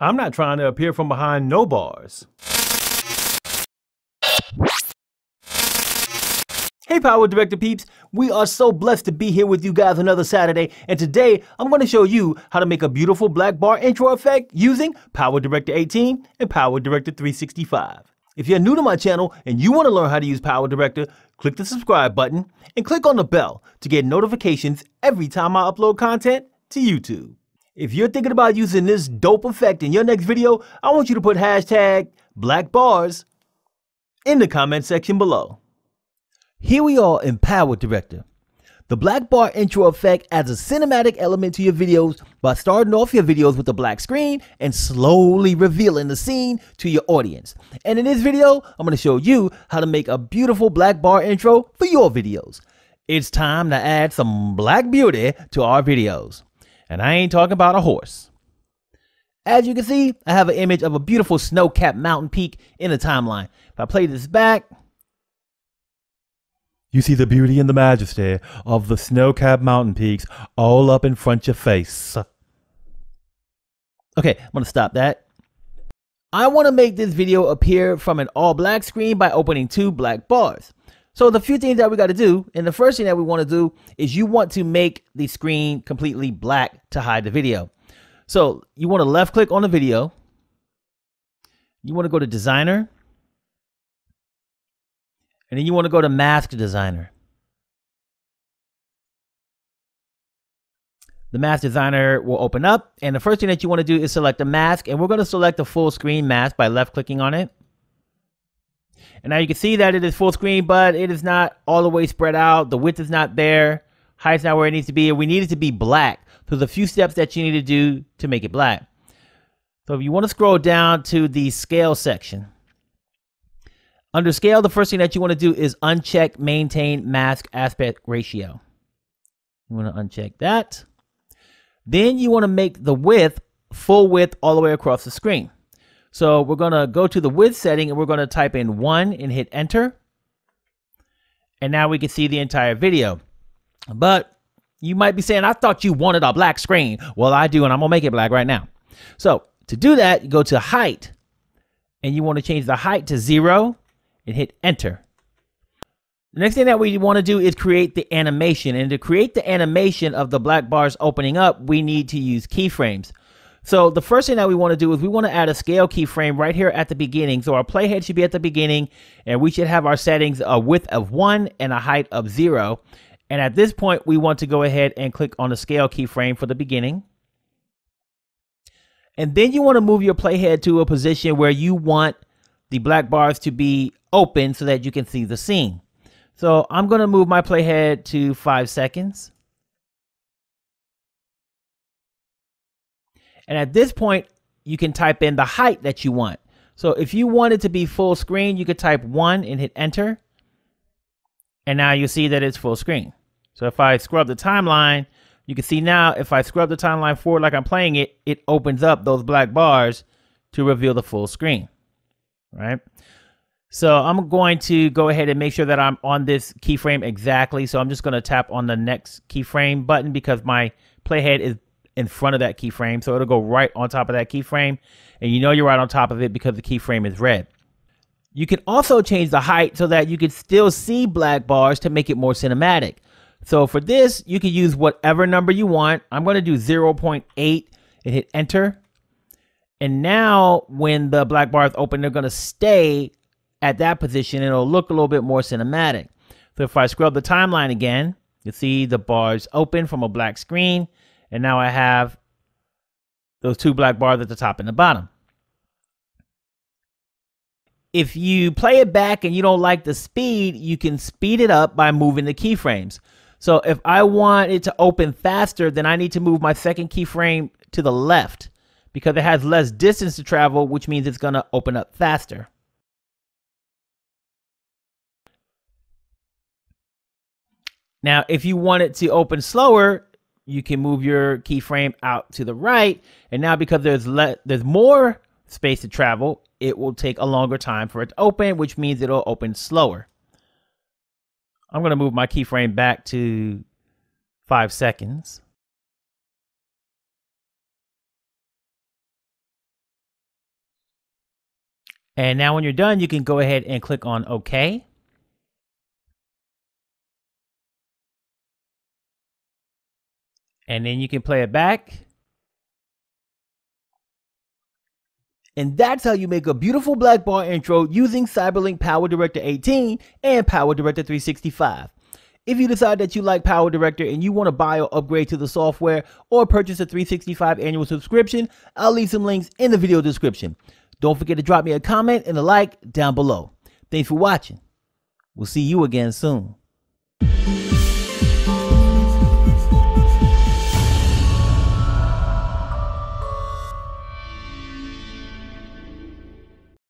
I'm not trying to appear from behind no bars. Hey PowerDirector peeps, we are so blessed to be here with you guys another Saturday, and today I'm going to show you how to make a beautiful black bar intro effect using PowerDirector 18 and PowerDirector 365. If you're new to my channel and you want to learn how to use PowerDirector, click the subscribe button and click on the bell to get notifications every time I upload content to YouTube. If you're thinking about using this dope effect in your next video, I want you to put hashtag blackbars in the comment section below. Here we are in PowerDirector. The black bar intro effect adds a cinematic element to your videos by starting off your videos with a black screen and slowly revealing the scene to your audience. And in this video, I'm going to show you how to make a beautiful black bar intro for your videos. It's time to add some black beauty to our videos. And I ain't talking about a horse. As you can see, I have an image of a beautiful snow-capped mountain peak in the timeline. If I play this back, you see the beauty and the majesty of the snow-capped mountain peaks all up in front of your face. Okay, I'm gonna stop that. I wanna make this video appear from an all-black screen by opening two black bars. So the few things that we gotta do, and the first thing that we wanna do is you want to make the screen completely black to hide the video. So you wanna left-click on the video. You wanna go to Designer. And then you want to go to Mask Designer. The Mask Designer will open up. And the first thing that you want to do is select a mask. And we're going to select a full screen mask by left clicking on it. And now you can see that it is full screen, but it is not all the way spread out. The width is not there. Height's not where it needs to be. And we need it to be black. So there's a few steps that you need to do to make it black. So if you want to scroll down to the scale section. Under scale, the first thing that you want to do is uncheck maintain mask aspect ratio. You want to uncheck that. Then you want to make the width full width all the way across the screen. So we're going to go to the width setting and we're going to type in 1 and hit enter. And now we can see the entire video. But you might be saying, I thought you wanted a black screen. Well, I do, and I'm going to make it black right now. So to do that, you go to height and you want to change the height to 0. And hit enter. The next thing that we want to do is create the animation, and to create the animation of the black bars opening up, we need to use keyframes. So the first thing that we want to do is we want to add a scale keyframe right here at the beginning. So our playhead should be at the beginning, and we should have our settings a width of 1 and a height of 0. And at this point, we want to go ahead and click on the scale keyframe for the beginning. And then you want to move your playhead to a position where you want the black bars to be open so that you can see the scene. So I'm going to move my playhead to 5 seconds. And at this point, you can type in the height that you want. So if you want it to be full screen, you could type 1 and hit enter. And now you see that it's full screen. So if I scrub the timeline, you can see now if I scrub the timeline forward like I'm playing it, it opens up those black bars to reveal the full screen, right? So I'm going to go ahead and make sure that I'm on this keyframe exactly. So I'm just going to tap on the next keyframe button because my playhead is in front of that keyframe. So it'll go right on top of that keyframe. And you know you're right on top of it because the keyframe is red. You can also change the height so that you can still see black bars to make it more cinematic. So for this, you can use whatever number you want. I'm going to do 0.8 and hit enter. And now when the black bars open, they're going to stay at that position, it'll look a little bit more cinematic. So if I scrub the timeline again, you'll see the bars open from a black screen. And now I have those two black bars at the top and the bottom. If you play it back and you don't like the speed, you can speed it up by moving the keyframes. So if I want it to open faster, then I need to move my second keyframe to the left because it has less distance to travel, which means it's gonna open up faster. Now, if you want it to open slower, you can move your keyframe out to the right. And now because there's more space to travel, it will take a longer time for it to open, which means it'll open slower. I'm going to move my keyframe back to 5 seconds. And now when you're done, you can go ahead and click on OK. And then you can play it back. And that's how you make a beautiful black bar intro using Cyberlink PowerDirector 18 and PowerDirector 365. If you decide that you like PowerDirector and you want to buy or upgrade to the software or purchase a 365 annual subscription, I'll leave some links in the video description. Don't forget to drop me a comment and a like down below. Thanks for watching. We'll see you again soon.